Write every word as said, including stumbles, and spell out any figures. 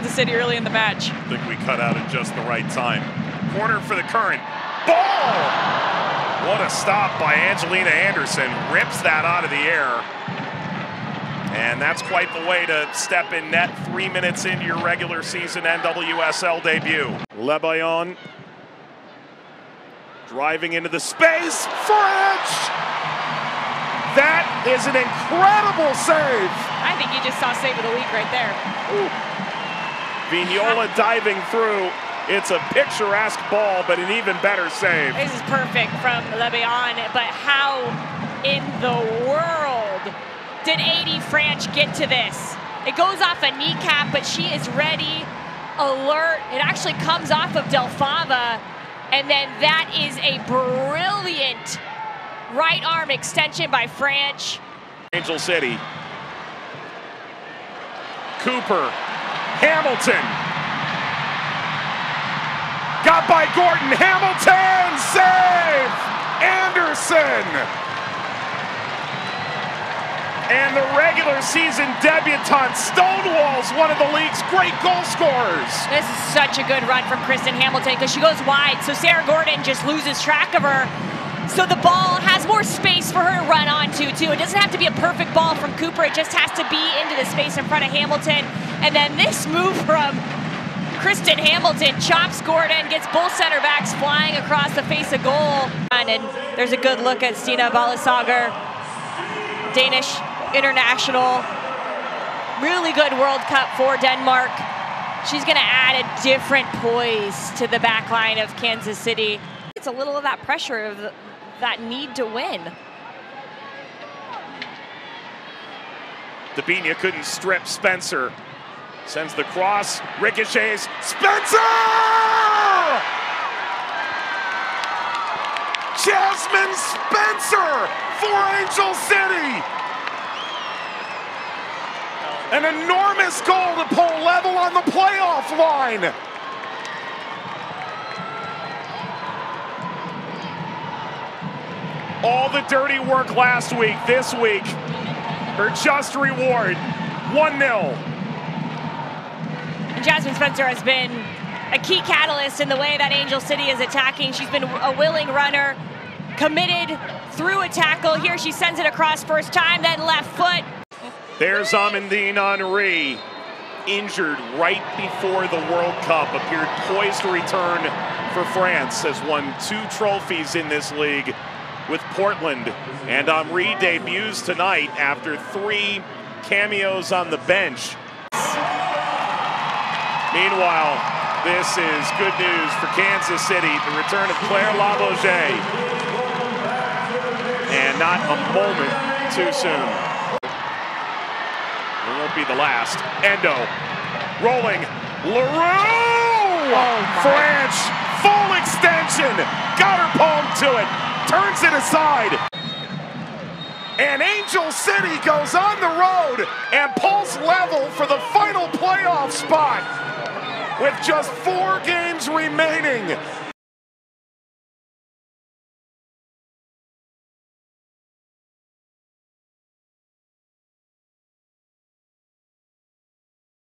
Kansas City early in the match. I think we cut out at just the right time. Corner for the current. Ball! What a stop by Angelina Anderson. Rips that out of the air. And that's quite the way to step in net three minutes into your regular season N W S L debut. LeBayon driving into the space. Franch! That is an incredible save. I think you just saw save of the week right there. Ooh. Vignola diving through. It's a picturesque ball, but an even better save. This is perfect from LeBayon, but how in the world did A D Franch get to this? It goes off a kneecap, but she is ready, alert. It actually comes off of Del Fava, and then that is a brilliant right arm extension by Franch. Angel City. Cooper. Hamilton. Got by Gordon. Hamilton! Save! Anderson! And the regular season debutante stonewalls one of the league's great goal scorers. This is such a good run from Kristen Hamilton because she goes wide, so Sarah Gordon just loses track of her. So the ball has more space for her to run onto, too. It doesn't have to be a perfect ball from Cooper. It just has to be into the space in front of Hamilton. And then this move from Kristen Hamilton chops Gordon, gets both center backs flying across the face of goal. And there's a good look at Stina Balasager, Danish international. Really good World Cup for Denmark. She's going to add a different poise to the back line of Kansas City. It's a little of that pressure of the that need to win. Dabinia couldn't strip Spencer. Sends the cross, ricochets, Spencer! Jasmine Spencer for Angel City! An enormous goal to pull level on the playoff line! All the dirty work last week, this week, her just reward, one nil. And Jasmine Spencer has been a key catalyst in the way that Angel City is attacking. She's been a willing runner, committed through a tackle. Here she sends it across first time, then left foot. There's Amandine Henry, injured right before the World Cup, appeared poised to return for France, has won two trophies in this league with Portland, and Omri debuts tonight after three cameos on the bench. Meanwhile, this is good news for Kansas City, the return of Claire Laboge, and not a moment too soon. It won't be the last. Endo, rolling, LaRue! Oh, Franch, full extension, got her palm to it. Turns it aside. And Angel City goes on the road and pulls level for the final playoff spot with just four games remaining.